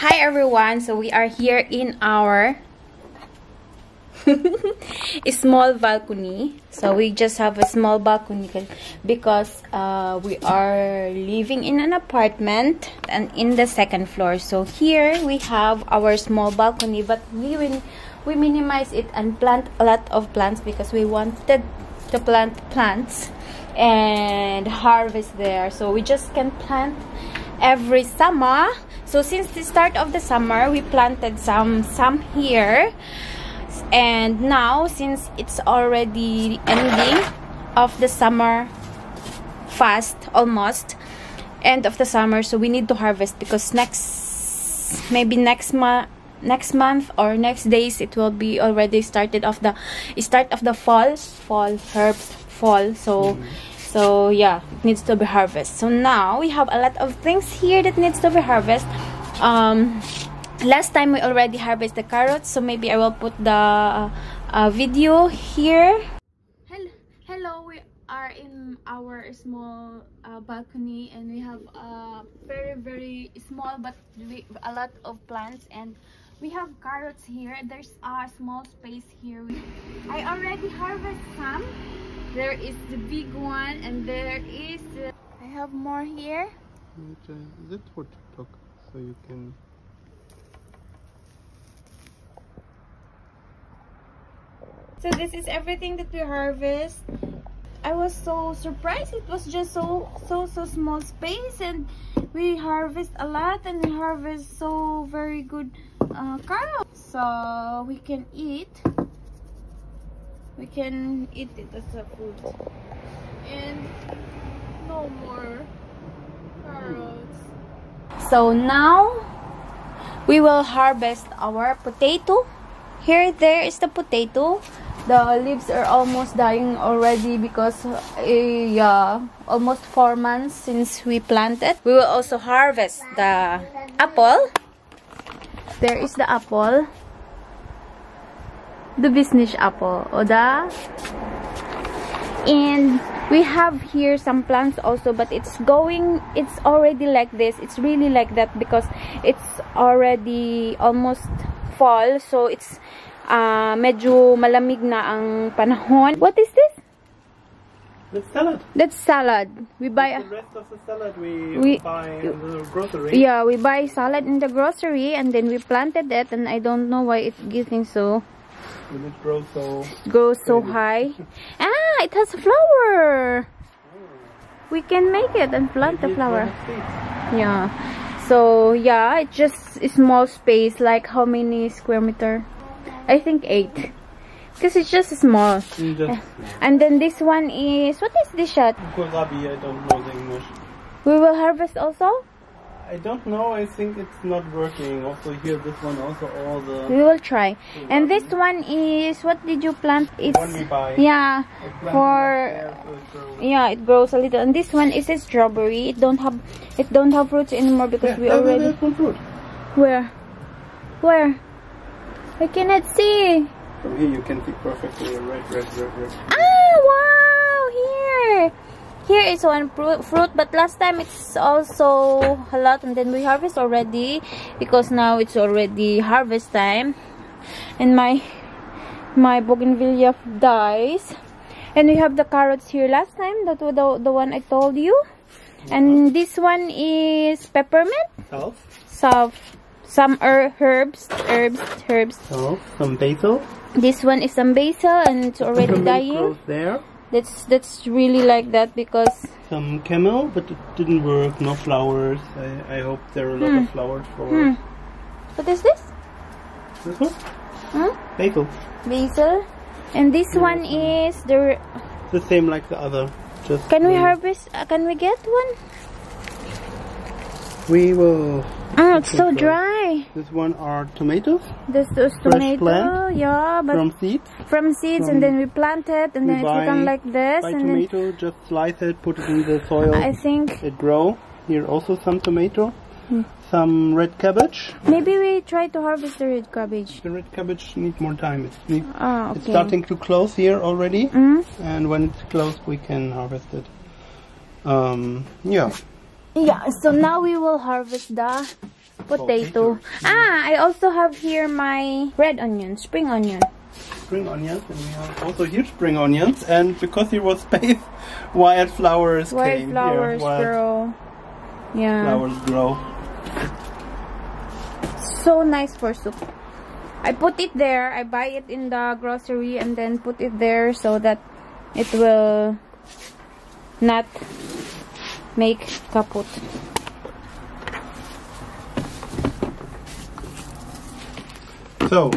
Hi everyone, so we are here in our small balcony. So we just have a small balcony because we are living in an apartment and in the second floor. So here we have our small balcony, but we minimize it and plant a lot of plants because we wanted to plant plants and harvest there. So we just can plant every summer. So since the start of the summer, we planted some here, and now since it's already ending of the summer fast, almost end of the summer, so we need to harvest because next month or next days it will be already start of the fall herbs fall. So so yeah, it needs to be harvested. So now we have a lot of things here that needs to be harvested. Last time we already harvested the carrots, so maybe I will put the video here. Hello, we are in our small balcony, and we have a very, very small but a lot of plants, and we have carrots here. There's a small space here. I already harvested some. There is the big one, and there is I have more here. Is it for TikTok? So you can... So this is everything that we harvest. I was so surprised. It was just so small space, and we harvest a lot, and we harvest so very good carrots. So we can eat. We can eat it as a food. And no more carrots. So now we will harvest our potato. Here, there is the potato. The leaves are almost dying already because almost 4 months since we planted. We will also harvest the apple. There is the apple. The business apple, Oda. And we have here some plants also, but it's already like this. It's really like that because it's already almost fall, so it's medyo malamig na ang panahon. What is this? That's salad. That's salad. We buy the rest of the salad we buy in the grocery. Yeah, we buy salad in the grocery, and then we planted it, and I don't know why it's getting so... It grows so high. Ah, it has a flower. We can make it and plant the flower. Yeah. So yeah, it's just a small space. Like how many square meter? I think 8. Because it's just small. And then this one is... What is this shot? Kohlrabi, I don't know the English. We will harvest also? I don't know, I think it's not working. Also here, this one also, all the... We will try. And this one is... What did you plant? It's... One we buy. Yeah. Yeah, it grows a little. And this one is a strawberry. It don't have roots anymore because we already... There's one fruit. Where? Where? I cannot see. From here you can see perfectly. Right. Ah, wow! Here! Here is one fruit, but last time it's also a lot, and then we harvest already because now it's already harvest time, and my bougainvillea dies. And we have the carrots here last time, that was the one I told you. And this one is peppermint, salve, some herbs, so some basil. This one is some basil, and it's already dying. There. That's really like that because... Some camel, but it didn't work, no flowers. I hope there are a lot of flowers for... What is this? This one? Basil. Basil. And this one is the... The same like the other. Just can we harvest? Can we get one? We will... Oh, it's so dry. This one are tomatoes. This is tomato, yeah, but from seeds, and then we plant it, and then it's become like this. Buy tomato, just slice it, put it in the soil. I think it grow. Here also some tomato, some red cabbage. Maybe we try to harvest the red cabbage. The red cabbage needs more time. It's starting to close here already, and when it's closed, we can harvest it. Yeah. So now we will harvest the potato. Ah, I also have here my red onion, spring onion. Spring onions, and we have also huge spring onions. And because here was space, wildflowers came here. Wildflowers grow. Yeah. Flowers grow. So nice for soup. I put it there. I buy it in the grocery and then put it there so that it will not make kaput. So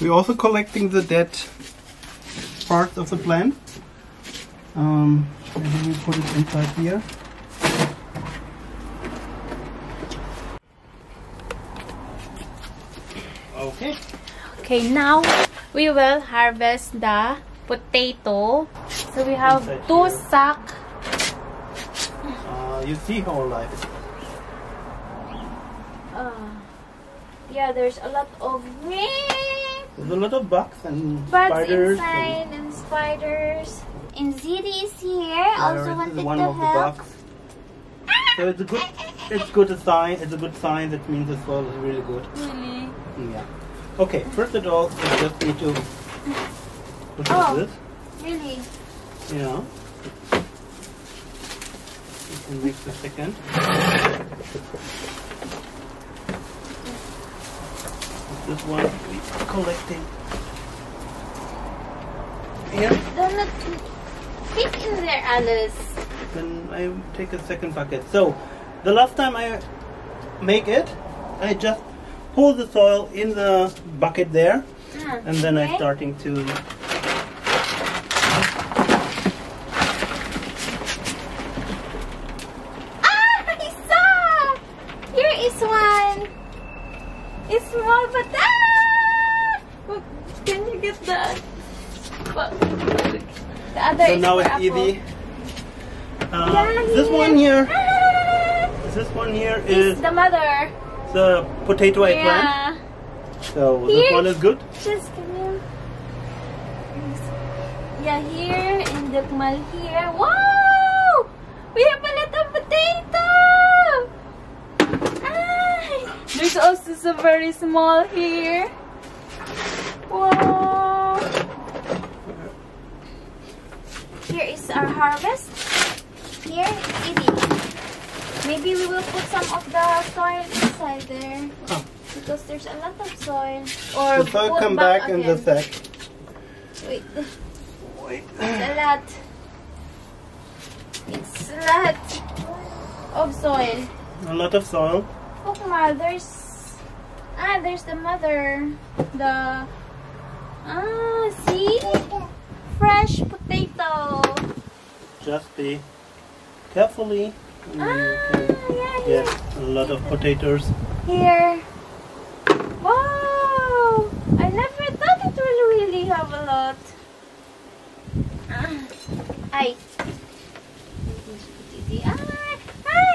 we're also collecting the dead parts of the plant. And then we put it inside here. Okay. Okay, now we will harvest the potato. So we have inside two sacks. You see how light it is. Yeah, there's a lot of wind. There's a lot of bugs and spiders. Bugs inside and spiders. And Ziti is here. Also wanted to help. So it's a good sign. That means the soil is really good. Really? Yeah. Okay. First of all, we just need to. What is this? Really? Yeah. You can mix a second. This one we're collecting. Yeah. Don't let me fit in there, Alice. Then I take a second bucket. So, the last time I make it, I just pour the soil in the bucket there, and then I'm starting to. Ah, I saw! Here is one. It's small, but can you get that? The other. So now it's easy. This one here. This one here is the mother. The potato I plant. So here, this one is good. Just come in. Yeah, here in the Kmal here. Wow, we have a lot of potato. There's also some very small here. Wow! Here is our harvest. Here, easy. Maybe we will put some of the soil inside there because there's a lot of soil. Or the soil come back in the sack. Wait, wait. It's a lot. It's a lot of soil. A lot of soil. Look, Ma, there's the mother, see, fresh potato. Just be carefully. Yeah, a lot of potatoes. Here. Wow, I never thought it would really have a lot.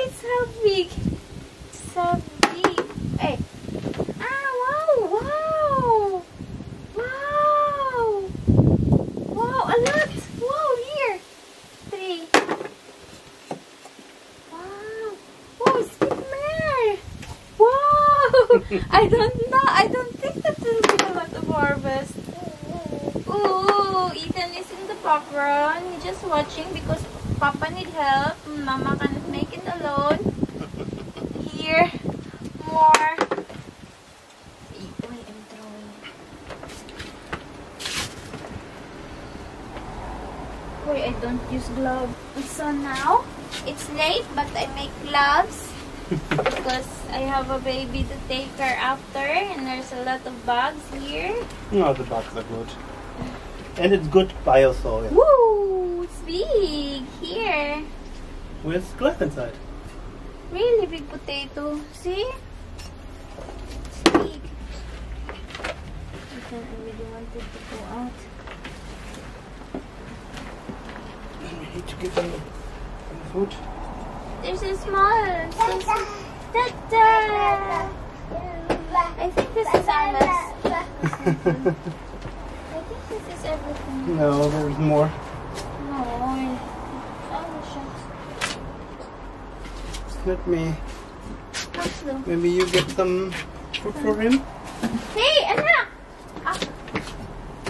It's so big. So deep. Hey. Ah, wow, wow. Wow. Wow, a lot. Wow, here. Three. Wow. Wow, skipmare. Wow. I don't know. I don't think that will be a lot of harvest. Ooh, Ethan is in the background. He's just watching because Papa needs help. Mama can't make it alone. Here, more. Wait, I'm throwing. Wait, I don't use gloves. So now it's late, but I make gloves because I have a baby to take her after, and there's a lot of bugs here. No, the bugs are good, and it's good biosoil. Woo! It's big here. With glass inside. Really big potato. See? It's big. I don't really want it to go out. I need to give them some food. There's a small. Ta-da! I think this is ours. I think this is everything. No, there's more. No. Let me Maybe you get some food for him. Hey, Anna!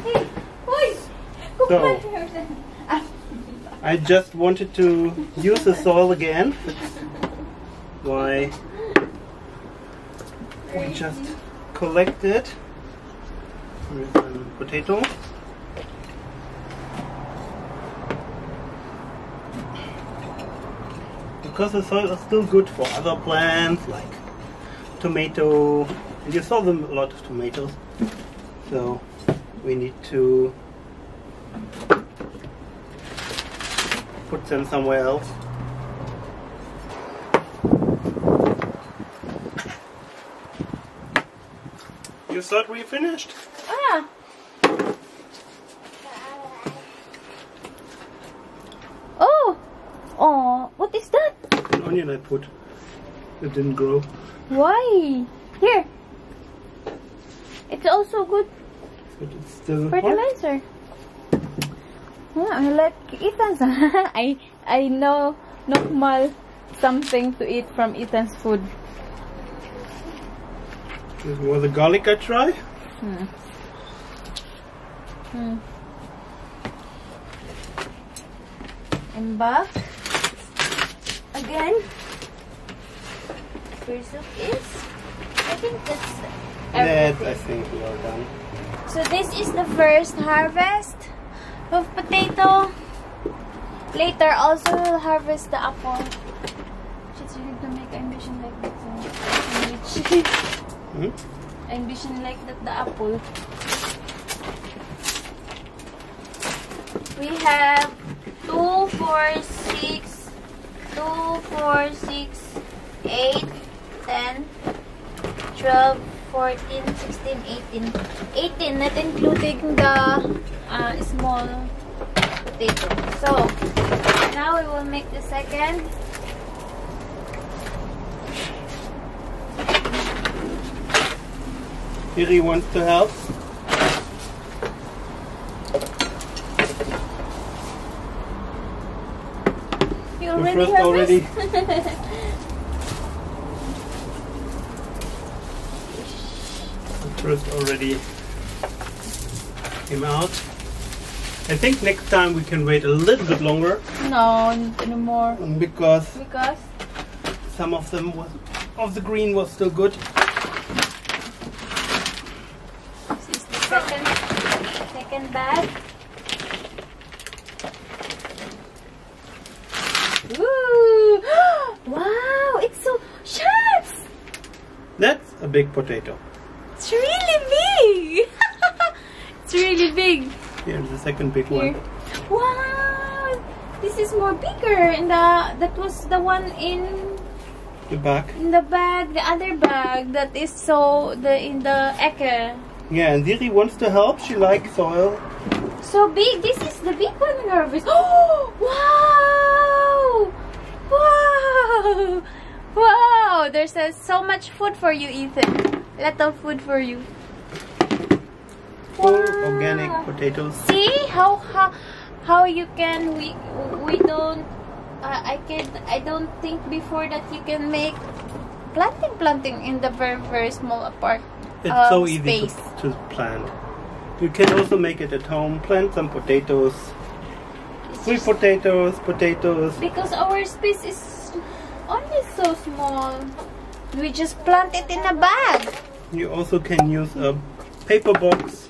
Hey, boy! So, I just wanted to use the soil again. That's why we just collected. Here's a potato. Because the soil is still good for other plants like tomato, and you saw them a lot of tomatoes, so we need to put them somewhere else. You thought we finished? Ah. Oh! Oh, what is that? An onion I put. It didn't grow. Why? Here. It's also good. But it's still fertilizer. Yeah, I like Ethan's. I know normal something to eat from Ethan's food. This was the garlic I tried. I'm back again. First of is, I think that's everything. That I think we are done. So this is the first harvest of potato. Later also we'll harvest the apple. It's really to make ambition like that. Ambition like that, the apple. We have 2, 4, 6, 8, 10, 12, 14, 16, 18. 18, not including the small potato. So, now we will make the second. Kiri wants to help. You already harvested. First already came out. I think next time we can wait a little bit longer. No, no more. Because some of them of the green was still good. This is the second bag. Ooh! Wow! It's so sharp. That's a big potato. It's really big! It's really big! Here's the second big one. Wow! This is more bigger, and that was the one in the bag. In the bag, the other bag that is in the Ecke. Yeah, and Diri wants to help. She likes soil. So big! This is the big one in harvest. Oh! Wow! Wow! Wow! There's so much food for you, Ethan. Lot of food for you. Wow. Organic potatoes. See how you can we don't I don't think before that you can make planting in the very, very small apartment. It's so easy to plant. You can also make it at home. Plant some potatoes. Sweet potatoes, potatoes. Because our space is only so small. We just plant it in a bag. You also can use a paper box.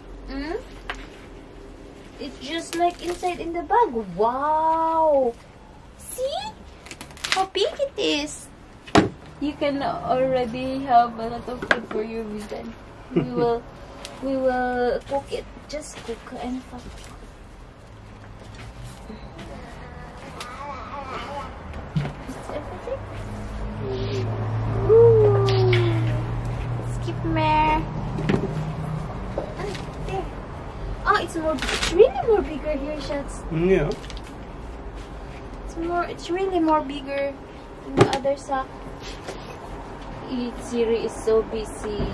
It's just like inside in the bag. Wow! See how big it is. You can already have a lot of food for you, Ethan. We will cook it. Just cook and cook. Is this everything? Ooh. Skip mare. There. Oh, it's really more bigger here, Schatz. Yeah. It's really more bigger than the other sack. Siri is so busy.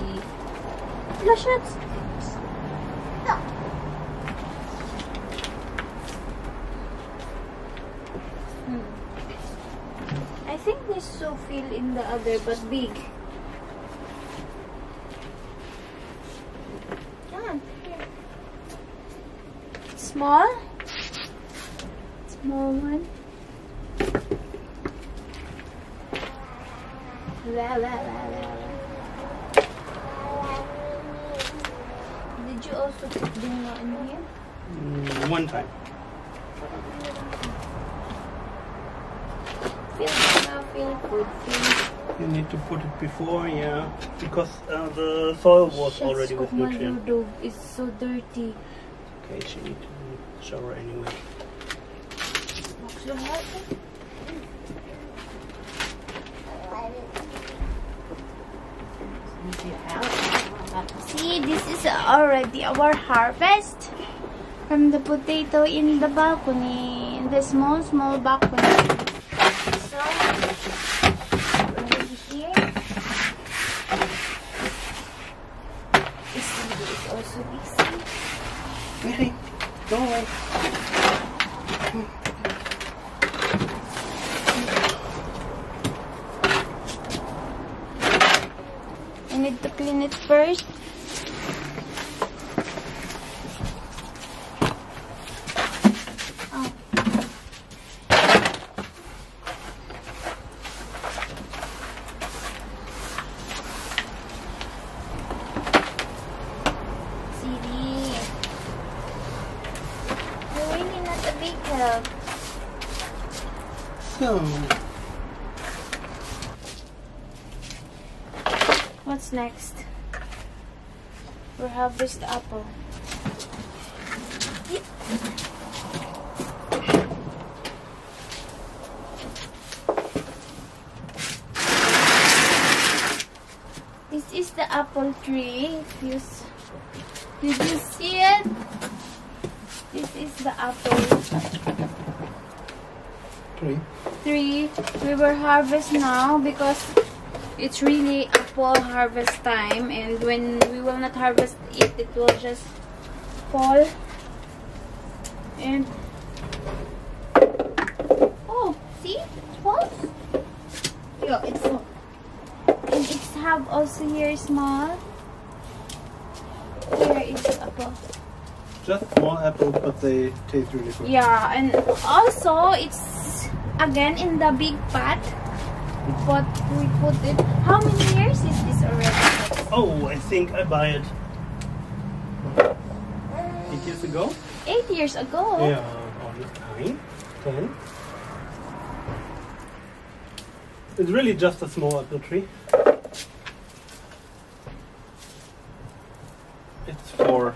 No, Schatz. No. I think this also fill in the other, but big. Come on. Small. Small one. La, la, la, la. Did you also put dingo in here? One time. You need to put it before, yeah, because the soil was already with nutrients. It's so dirty. Okay, so you need to shower anyway. See, this is already our harvest from the potato in the balcony, in the small balcony. So, right here is also busy. Really? Go away. I need to clean it first. So, what's next? We'll harvest the apple. Yep. This is the apple tree. Did you see it? This is the apple tree. We will harvest now because it's really apple harvest time, and when we will not harvest it, it will just fall. And oh, see, it falls. Yeah, it falls. And it's have also here small. Here is apple. Just small apple, but they taste really good. Yeah, and also it's again in the big pot. But we put it. How many years is this already? Oh, I think I buy it 8 years ago. 8 years ago? Yeah, or 9, 10. It's really just a small apple tree. It's for.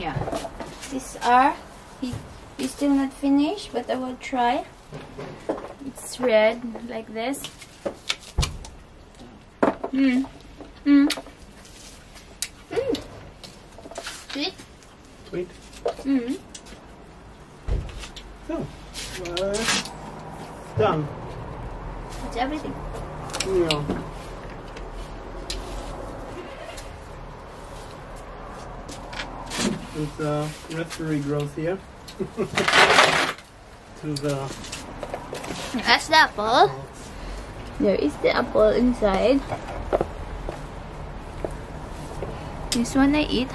Yeah, these are. It's still not finished, but I will try. It's red like this. Sweet. Sweet. So, done. That's everything. Yeah. Since raspberry grows here. To the. That's the apple. There is the apple inside. This one I eat.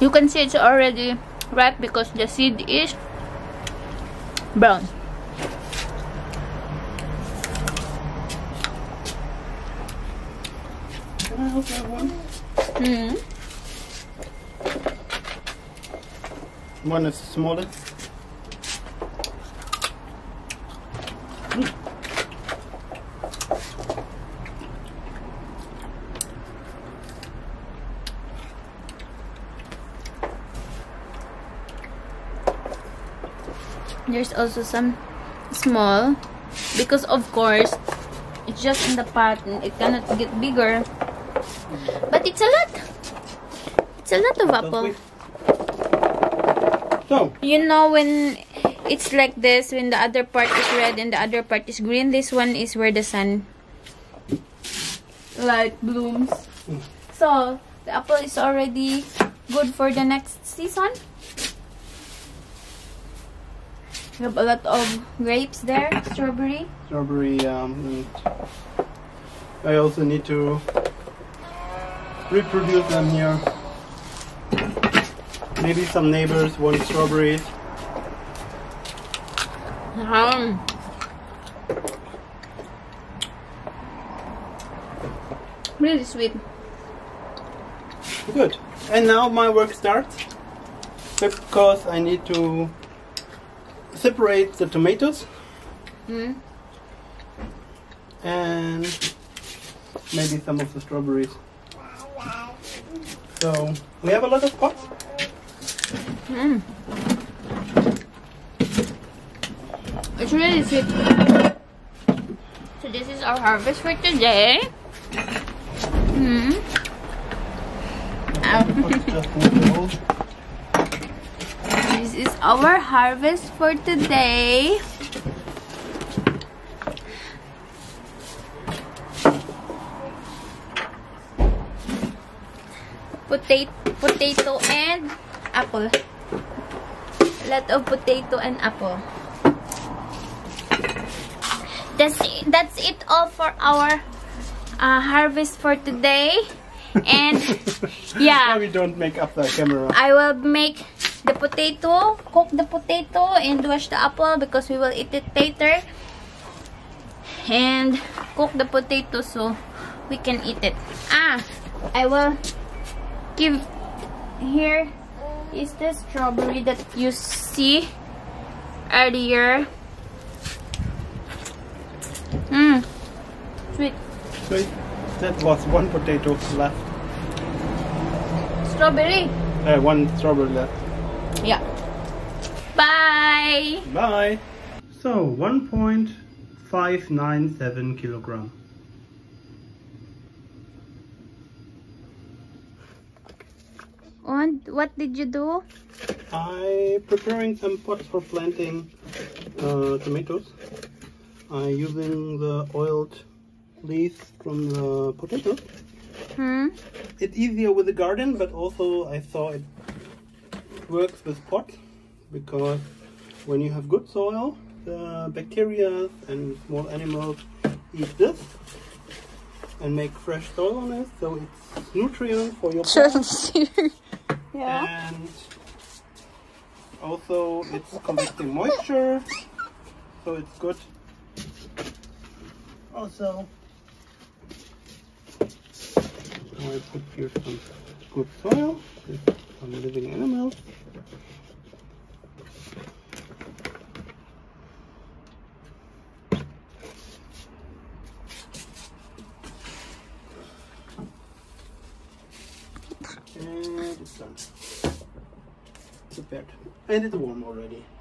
You can see it's already ripe because the seed is brown. Can I help everyone? One is smaller. There's also some small, because of course it's just in the pot and it cannot get bigger. But it's a lot. It's a lot of apple. So, you know, when it's like this. When the other part is red and the other part is green, this one is where the sun light blooms. So the apple is already good for the next season. We have a lot of grapes there, strawberry. I also need to reproduce them here. Maybe some neighbors want strawberries. Really sweet. Good. And now my work starts, because I need to separate the tomatoes and maybe some of the strawberries. So we have a lot of pots. It's really sweet. So this is our harvest for today. This is our harvest for today. Potato and apple. A lot of potato and apple. That's it all for our harvest for today. And yeah, we don't make up the camera. I will make the potato, cook the potato and wash the apple, because we will eat it later, and cook the potato so we can eat it. I will give, here is the strawberry that you see earlier. Sweet. Sweet. That was one potato left. Strawberry? One strawberry left. Yeah. Bye! Bye! So, 1.597 kilogram. And what did you do? I preparing some pots for planting tomatoes. I using the oiled leaves from the potato. It's easier with the garden, but also I saw it works with pots, because when you have good soil, the bacteria and small animals eat this and make fresh soil on it, so it's nutrient for your plants. Yeah. And also it's collecting moisture, so it's good. Also, I put here some good soil with some living animals. And it's done. Prepared. And it's warm already.